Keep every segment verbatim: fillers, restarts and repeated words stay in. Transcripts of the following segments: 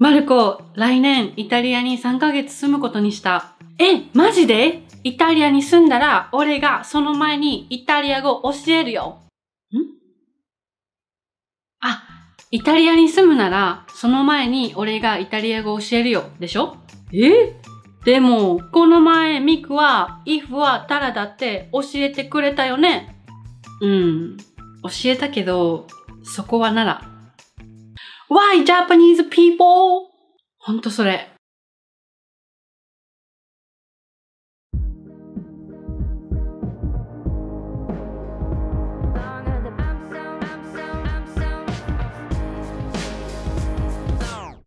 マルコ、来年イタリアにさんかげつ住むことにした。え、マジで？イタリアに住んだら、俺がその前にイタリア語教えるよ。ん？あ、イタリアに住むなら、その前に俺がイタリア語教えるよ。でしょ？え？でも、この前ミクは、イフはタラだって教えてくれたよね。うん、教えたけど、そこはなら。Why Japanese people? ほんとそれ。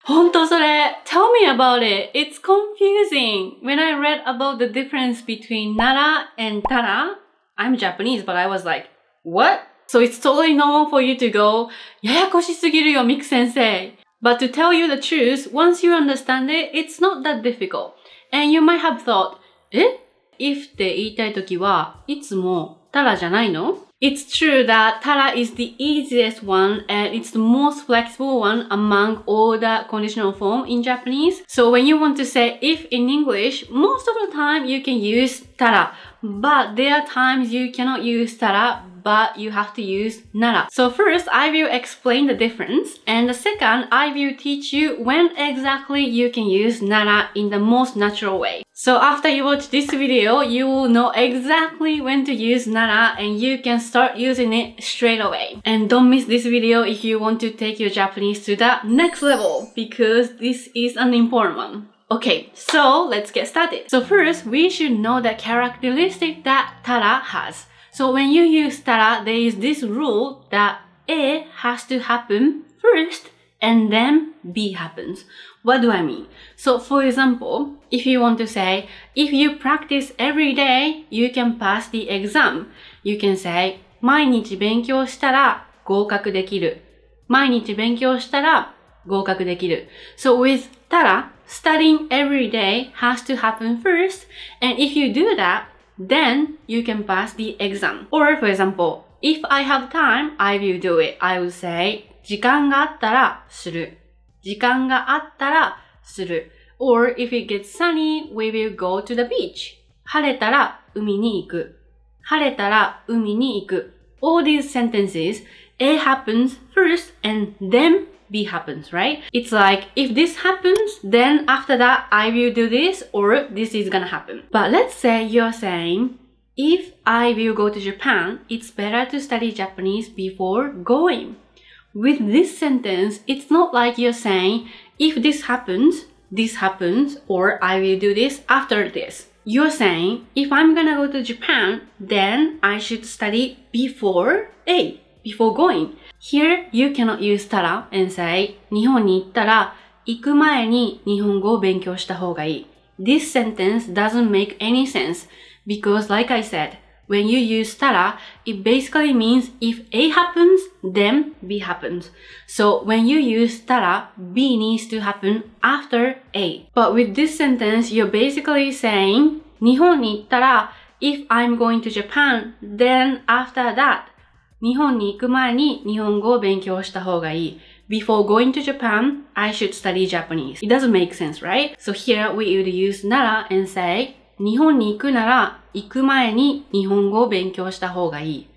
ほんとそれ。Tell me about it. It's confusing. When I read about the difference between Nara and Tara, I'm Japanese, but I was like, what?So it's totally normal for you to go, ややこしすぎるよ、ミク先生。But to tell you the truth, once you understand it, it's not that difficult. And you might have thought, え ?if って言いたいときはいつもタラじゃないの ?It's true that Tara is the easiest one and it's the most flexible one among all the conditional form in Japanese. So when you want to say if in English, most of the time you can use Tara. But there are times you cannot use Tara.But you have to use Nara. So first, I will explain the difference. And the second, I will teach you when exactly you can use Nara in the most natural way. So after you watch this video, you will know exactly when to use Nara and you can start using it straight away. And don't miss this video if you want to take your Japanese to the next level, because this is an important one.Okay, so let's get started. So first, we should know the characteristic that Tara has.So when you use Tara, there is this rule that A has to happen first and then B happens. What do I mean? So for example, if you want to say, if you practice every day, you can pass the exam. You can say, 毎日勉強したら合格できる。毎日勉強したら合格できる。So with Tara, studying every day has to happen first. And if you do that,Then you can pass the exam. Or for example, if I have time, I will do it. I will say, 時間があったらする。時間があったらする。Or if it gets sunny, we will go to the beach. 晴れたら海に行く。晴れたら海に行く。All these sentences, A happens first and then B happens, right? It's like, if this happens, then after that, I will do this or this is gonna happen. But let's say you're saying, if I will go to Japan, it's better to study Japanese before going. With this sentence, it's not like you're saying, if this happens, this happens, or I will do this after this. You're saying, if I'm gonna go to Japan, then I should study before A, before going.Here, you cannot use Tara and say, 日本に行ったら、行く前に日本語を勉強した方がいい。This sentence doesn't make any sense because, like I said, when you use Tara, it basically means if A happens, then B happens. So, when you use Tara, B needs to happen after A. But with this sentence, you're basically saying, 日本に行ったら、if I'm going to Japan, then after that,日本に行く前に日本語を勉強した方がいい。Before going to Japan, I should study Japanese. It doesn't make sense, right? So here we would use Nara and say, 日本に行くなら行く前に日本語を勉強した方がいい。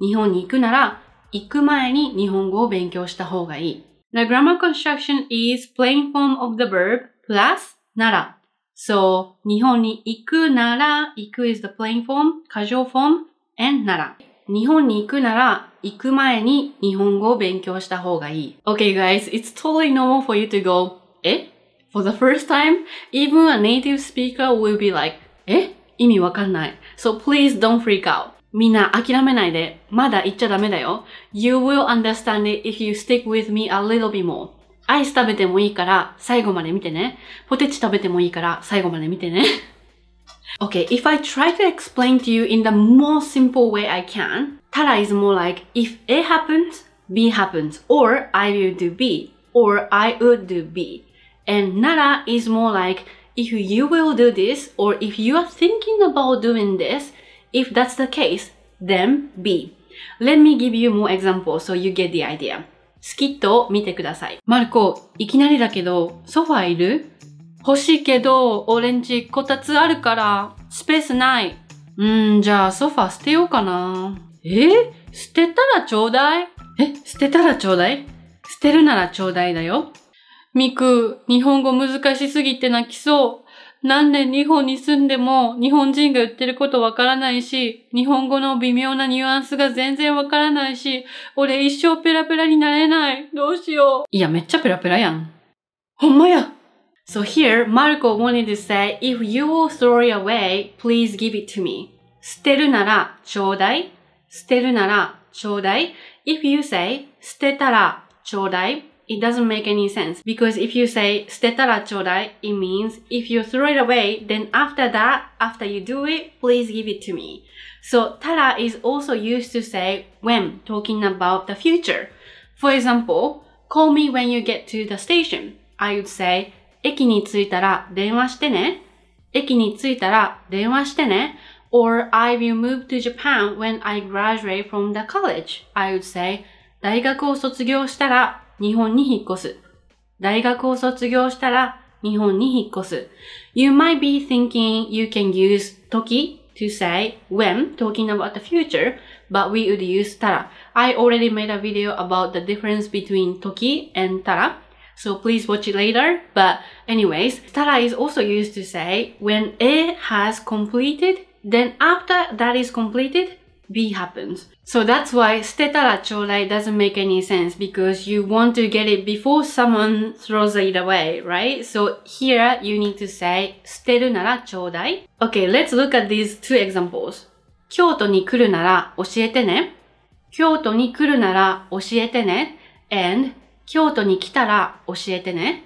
日本に行くなら行く前に日本語を勉強した方がいい。The grammar construction is plain form of the verb plus Nara. So 日本に行くなら行く is the plain form, casual form, and Nara.日本に行くなら、行く前に日本語を勉強した方がいい。Okay guys, it's totally normal for you to go, え For the first time, even a native speaker will be like, え意味わかんない。So please don't freak out. みんな諦めないで。まだ言っちゃダメだよ。You will understand it if you stick with me a little bit more. アイス食べてもいいから最後まで見てね。ポテチ食べてもいいから最後まで見てね。Okay, if I try to explain to you in the most simple way I can, Tara is more like if A happens, B happens, or I will do B, or I would do B. And Nara is more like if you will do this, or if you are thinking about doing this, if that's the case, then B. Let me give you more examples so you get the idea. スキットを見てください。マルコ、いきなりだけど、ソファいる？欲しいけど、オレンジこたつあるから、スペースない。うーん、じゃあソファ捨てようかな。えー、捨てたらちょうだい？え、捨てたらちょうだい？捨てるならちょうだいだよ。ミク、日本語難しすぎて泣きそう。なんで日本に住んでも日本人が言ってることわからないし、日本語の微妙なニュアンスが全然わからないし、俺一生ペラペラになれない。どうしよう。いや、めっちゃペラペラやん。ほんまや。So here, Marco wanted to say, if you will throw it away, please give it to me. 捨てるならちょうだい。捨てるならちょうだい。If you say, 捨てたらちょうだい。It doesn't make any sense because if you say 捨てたらちょうだい it means if you throw it away then after that after you do it please give it to me. So たら is also used to say when talking about the future. For example, call me when you get to the station. I would say 駅に着いたら電話してね。駅に着いたら電話してね。Or I will move to Japan when I graduate from the college. I would say 大学を卒業したら日本に引っ越す。大学を卒業したら日本に引っ越す。You might be thinking you can use 時 to say when talking about the future, but we would use たら。I already made a video about the difference between 時 and たら。So please watch it later. But anyways, たら is also used to say when A has completed, then after that is completed,B happens. So that's why 捨てたらちょうだい doesn't make any sense because you want to get it before someone throws it away, right? So here you need to say 捨てるならちょうだい Okay, let's look at these two examples. 京都に来るなら教えてね。京都に来るなら教えてね and 京都に来たら教えてね。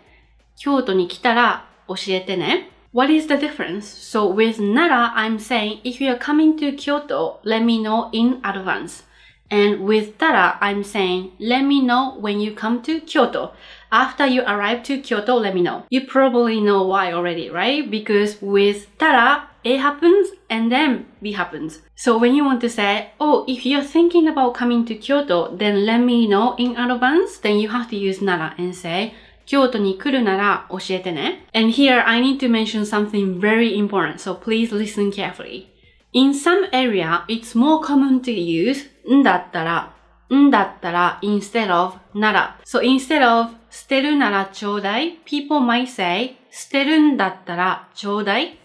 京都に来たら教えてね。What is the difference? So with なら I'm saying if you are coming to Kyoto, let me know in advance. And with たら I'm saying let me know when you come to Kyoto. After you arrive to Kyoto, let me know. You probably know why already, right? Because with たら A happens and then B happens. So when you want to say, oh, if you're thinking about coming to Kyoto, then let me know in advance, then you have to use なら and say,京都に来るなら教えてね。And here I need to mention something very important, so please listen carefully. In some area, it's more common to use んだったら、んだったら instead of なら。So instead of 捨てるならちょうだい、people might say 捨てるんだったらちょうだい。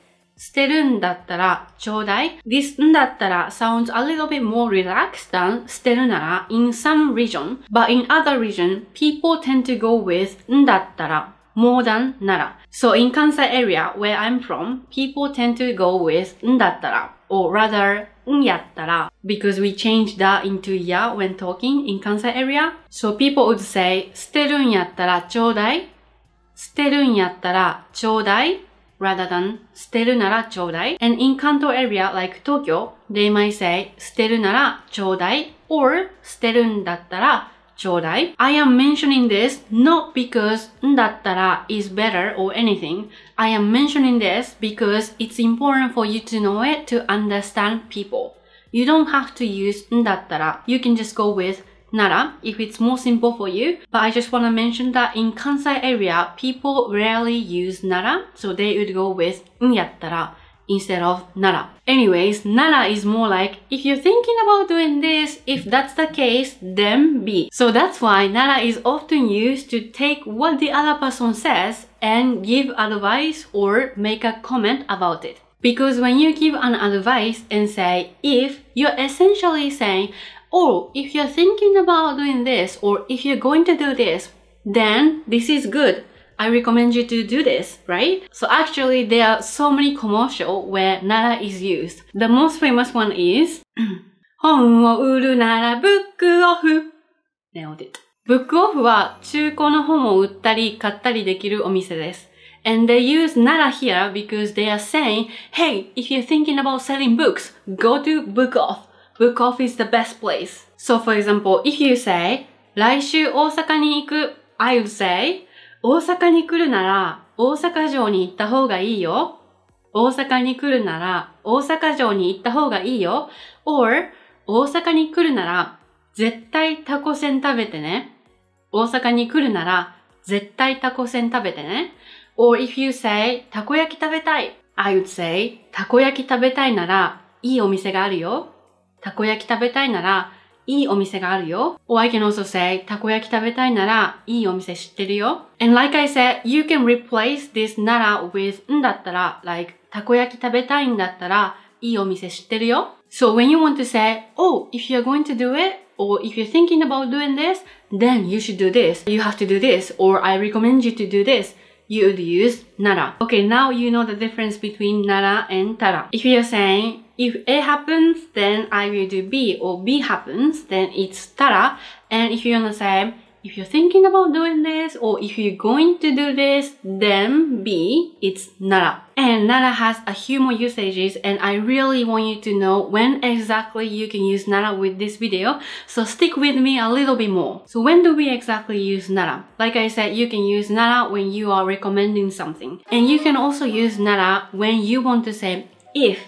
捨てるんだったらちょうだい。This んだったら sounds a little bit more relaxed than 捨てるなら in some region, but in other region, people tend to go with んだったら more than なら. So in Kansai area where I'm from, people tend to go with んだったら or rather んやったら because we changed that into や when talking in Kansai area. So people would say 捨てるんやったらちょうだい。捨てるんやったらちょうだい。Rather than 捨てるならちょうだい and in Kanto area like Tokyo they might say 捨てるならちょうだい or 捨てるんだったらちょうだい I am mentioning this not because んだったら is better or anything I am mentioning this because it's important for you to know it to understand people You don't have to use んだったら You can just go with なら if it's more simple for you. But I just want to mention that in Kansai area, people rarely use なら so they would go with んやったら instead of なら Anyways, なら is more like if you're thinking about doing this, if that's the case, then be. So that's why なら is often used to take what the other person says and give advice or make a comment about it. Because when you give an advice and say if, you're essentially saying Oh, if you're thinking about doing this or if you're going to do this, then this is good. I recommend you to do this, right? So actually, there are so many commercials where なら is used. The most famous one is 本を売るならブックオフ。Nailed it. ブックオフは中古の本を売ったり買ったりできるお店です。And they use なら here because they are saying, Hey, if you're thinking about selling books, go to book off.Book off is the best place. So for example, if you say 来週大阪に行く I would say 大阪に来るなら大阪城に行った方がいいよ大阪に来るなら大阪城に行った方がいいよ or 大阪に来るなら絶対タコせん食べてね大阪に来るなら絶対たこせん食べてね。Or if you say たこ焼き食べたい I would say たこ焼き食べたいならいいお店があるよ。たこ焼き食べたいならいいお店があるよ。Or I can also say たこ焼き食べたいならいいお店知ってるよ。And like I said, you can replace this なら with んだったら like たこ焼き食べたいんだったらいいお店知ってるよ。So when you want to say, oh, if you're going to do it, or if you're thinking about doing this, then you should do this. You have to do this, or I recommend you to do this. You would use なら. Okay, now you know the difference between なら and たら. If you're saying, if A happens, then I will do B, or B happens, then it's たら. And if you're gonna say, if you're thinking about doing this, or if you're going to do this, then B, it's なら. And なら has a few more usages, and I really want you to know when exactly you can use なら with this video, so stick with me a little bit more. So when do we exactly use なら? Like I said, you can use なら when you are recommending something. And you can also use なら when you want to say if,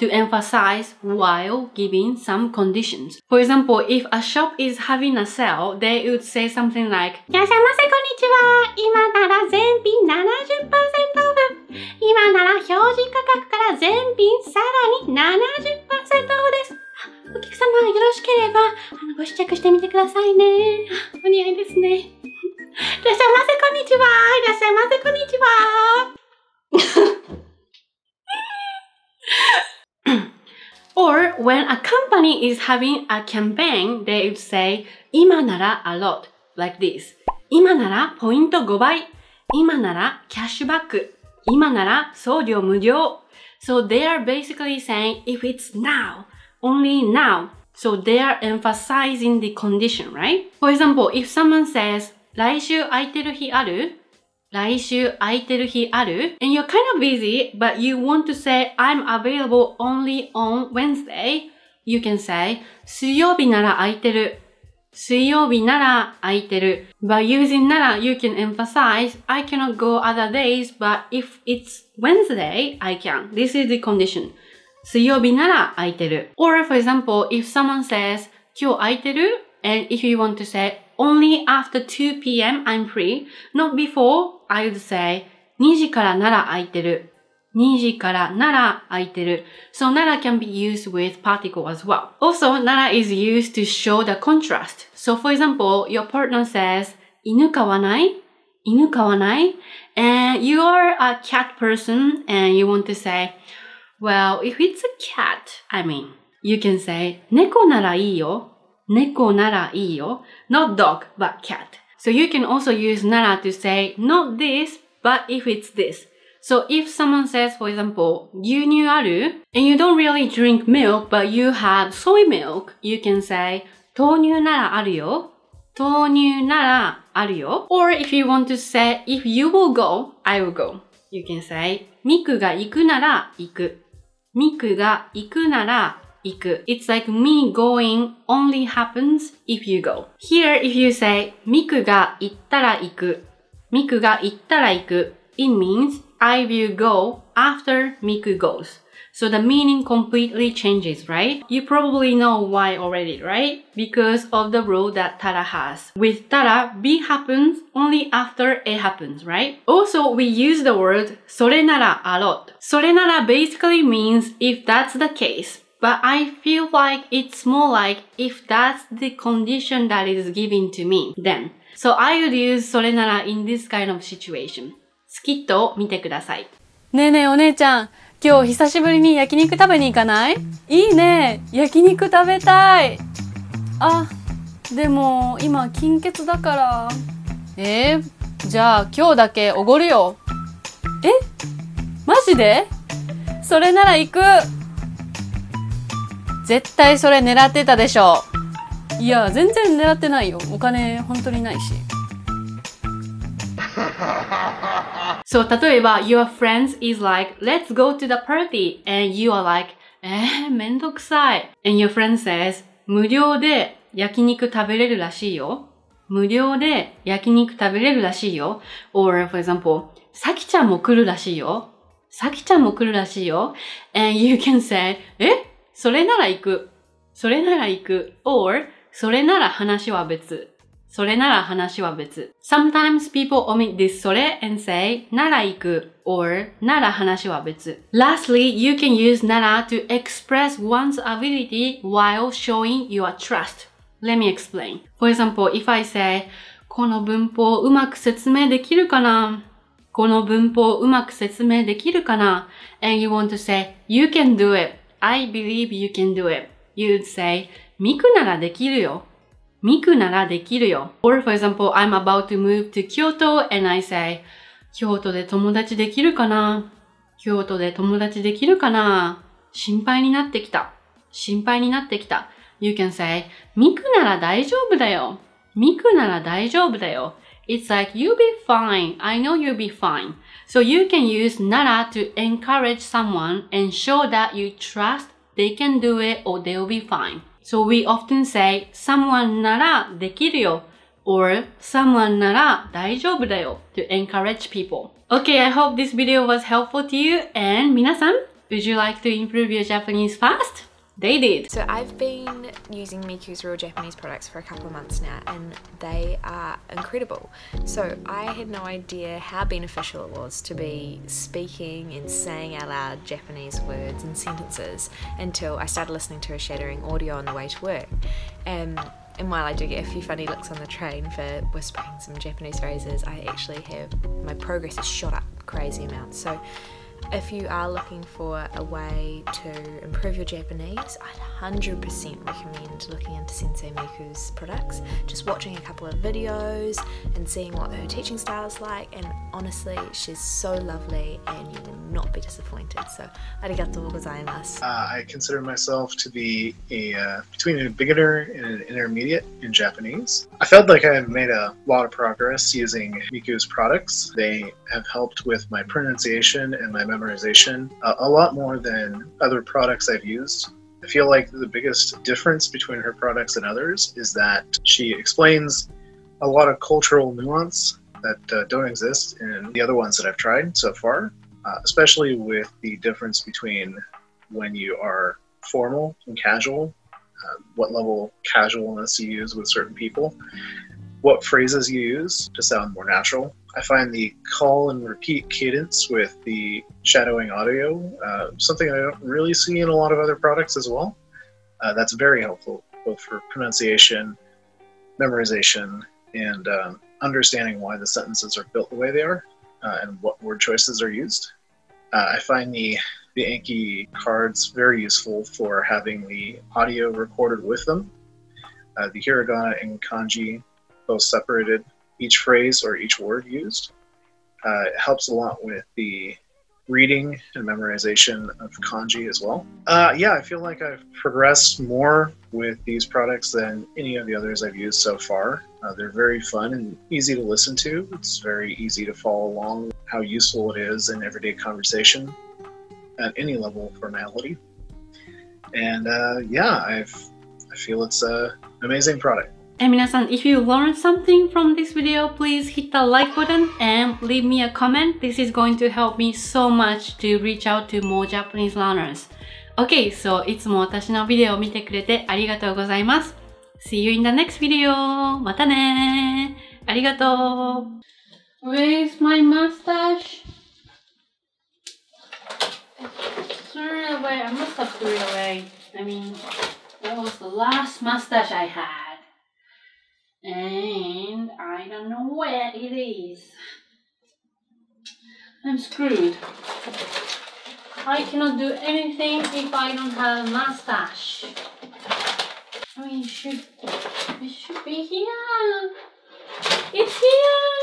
to emphasize while giving some conditions. For example, if a shop is having a sale, they would say something like いらっしゃいませ、こんにちは。今なら全品 ななじゅっパーセント オフ。今なら表示価格から全品さらに ななじゅっパーセント オフです。お客様よろしければあのご試着してみてくださいね。お似合いですね。いらっしゃいませ、こんにちは。いらっしゃいませ、こんにちは。Or when a company is having a campaign, they would say 今なら a lot, like this. 今ならポイントごばい。今ならキャッシュバック。今なら送料無料。So they are basically saying if it's now, only now. So they are emphasizing the condition, right? For example, if someone says 来週空いてる日ある?来週空いてる日ある? And you're kind of busy, but you want to say I'm available only on Wednesday. You can say 水曜日なら空いてる。水曜日なら空いてる。By using なら you can emphasize I cannot go other days, but if it's Wednesday, I can. This is the condition. 水曜日なら空いてる。Or for example, if someone says 今日空いてる? And if you want to say only after two p m I'm free, not before, I would say にじからなら空いてる。にじからなら空いてる。So なら can be used with particle as well. Also, なら is used to show the contrast. So for example, your partner says 犬飼わない?犬飼わない? And you are a cat person and you want to say, well, if it's a cat, I mean, you can say 猫ならいいよ。猫ならいいよ。Not dog, but cat. So you can also use なら to say not this, but if it's this. So if someone says, for example, 牛乳ある? And you don't really drink milk, but you have soy milk, you can say 豆乳ならあるよ。豆乳ならあるよ。Or if you want to say, if you will go, I will go. You can say ミクが行くなら行く。ミクが行くなら行く。It's like me going only happens if you go. Here, if you say ミクが行ったら行く。ミクが行ったら行く。It means I will go after Miku goes. So the meaning completely changes, right? You probably know why already, right? Because of the rule that たら has. With たら B happens only after A happens, right? Also, we use the word それなら a lot. それなら basically means if that's the case. But I feel like it's more like if that's the condition that is given to me, then. So I would use それなら in this kind of situation. スキットを見てください。ねえねえお姉ちゃん、今日久しぶりに焼肉食べに行かない?いいね、焼肉食べたい。あ、でも今金欠だから。えー、じゃあ今日だけおごるよ。え?マジで?それなら行く。絶対それ狙ってたでしょ。いや、全然狙ってないよ。お金本当にないし。So, 例えば、your friends is like, let's go to the party. And you are like, えー、めんどくさい。And your friend says, 無料で焼肉食べれるらしいよ。無料で焼肉食べれるらしいよ。Or, for example, さきちゃんも来るらしいよ。さきちゃんも来るらしいよ。And you can say, え?それなら行く。それなら行く。Or、それなら話は別。それなら話は別。Sometimes people omit this それ and say なら行く or なら話は別。Lastly, you can use なら to express one's ability while showing your trust. Let me explain. For example, if I say この文法うまく説明できるかな?この文法うまく説明できるかな? And you want to say you can do it. I believe you can do it. You'd say ミクならできるよ。ミクならできるよ。Or for example, I'm about to move to Kyoto and I say 京都で友達できるかな?京都で友達できるかな?心配になってきた。心配になってきた。You can say ミクなら大丈夫だよ。ミクなら大丈夫だよ。It's like you'll be fine. I know you'll be fine. So you can use なら to encourage someone and show that you trust they can do it or they'll be fine.So we often say someone ならできるよ or someone なら大丈夫だよ to encourage people. Okay, I hope this video was helpful to you and 皆さん would you like to improve your Japanese fast? They did. So I've been using Miku's Real Japanese products for a couple of months now and they are incredible. So I had no idea how beneficial it was to be speaking and saying out loud Japanese words and sentences until I started listening to a shattering audio on the way to work. Um, and while I do get a few funny looks on the train for whispering some Japanese phrases, I actually have, my progress has shot up crazy amounts. So if you are looking for a way to improve your Japanese, I'd one hundred percent recommend looking into Sensei Miku's products, just watching a couple of videos and seeing what her teaching style is like, and honestly, she's so lovely and you will not be disappointed. So, arigatou gozaimasu. Uh, I consider myself to be a, uh, between a beginner and an intermediate in Japanese. I felt like I have made a lot of progress using Miku's products. They have helped with my pronunciation and my memorization uh, a lot more than other products I've used. I feel like the biggest difference between her products and others is that she explains a lot of cultural nuance that uh, don't exist in the other ones that I've tried so far, uh, especially with the difference between when you are formal and casual, uh, what level casualness you use with certain people, what phrases you use to sound more natural. I find the call and repeat cadence with the shadowing audio uh, something I don't really see in a lot of other products as well. Uh, that's very helpful, both for pronunciation, memorization, and um, understanding why the sentences are built the way they are uh, and what word choices are used. Uh, I find the, the Anki cards very useful for having the audio recorded with them. Uh, the hiragana and kanji both separated. Each phrase or each word used. Uh, it helps a lot with the reading and memorization of kanji as well. Uh, yeah, I feel like I've progressed more with these products than any of the others I've used so far. Uh, they're very fun and easy to listen to. It's very easy to follow along with how useful it is in everyday conversation at any level of formality. And uh, yeah, I've, I feel it's an amazing product.And 皆さん、if you learned something from this video, please hit the like button and leave me a comment. This is going to help me so much to reach out to more Japanese learners. Okay, so いつも私のビデオを見てくれてありがとうございます。See you in the next video! またねー!ありがとう !Where's my mustache? I threw it away. I must have threw it away. I mean, that was the last mustache I had.And I don't know where it is. I'm screwed. I cannot do anything if I don't have a mustache. I mean, it should, it should be here. It's here.